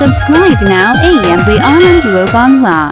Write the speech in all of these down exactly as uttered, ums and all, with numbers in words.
Subscribe now. A M B Anondo Bangla.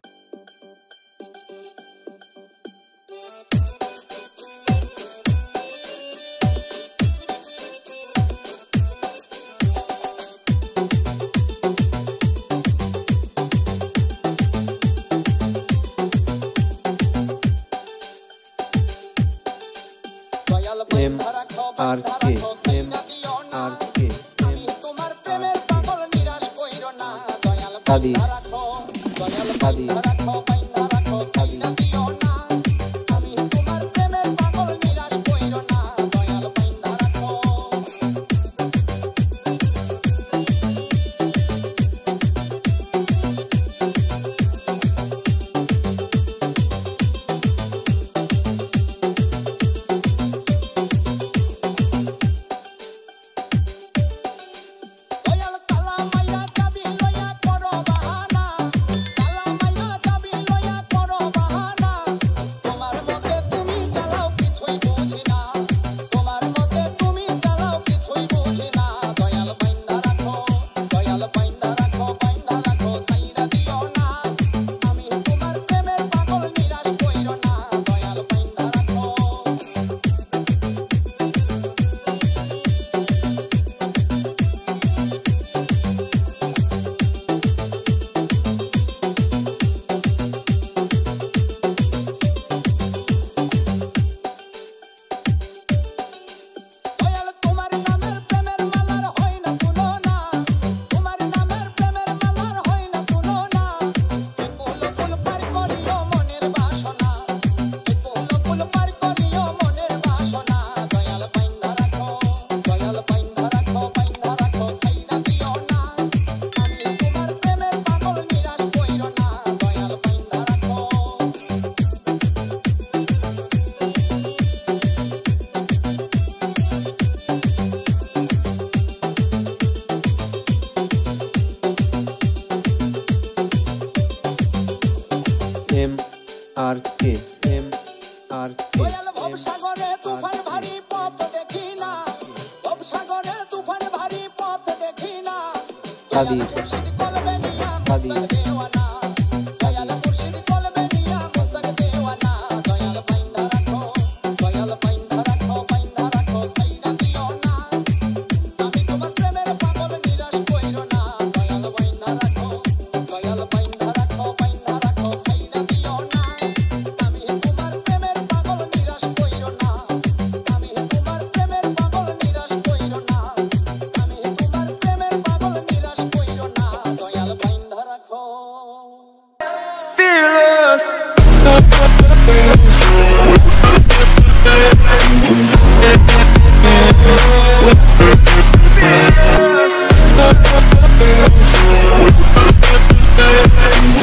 M. Arkin, M. Arkin, Ali, Ali, Ali. M R K M R K Ali Ali